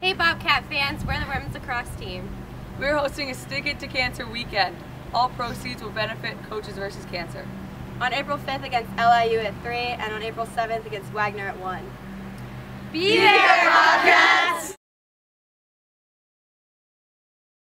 Hey Bobcat fans, we're the Women's Lacrosse team. We're hosting a Stick It to Cancer weekend. All proceeds will benefit Coaches vs. Cancer. On April 5th against LIU at 3 and on April 7th against Wagner at 1. Be there, Bobcat!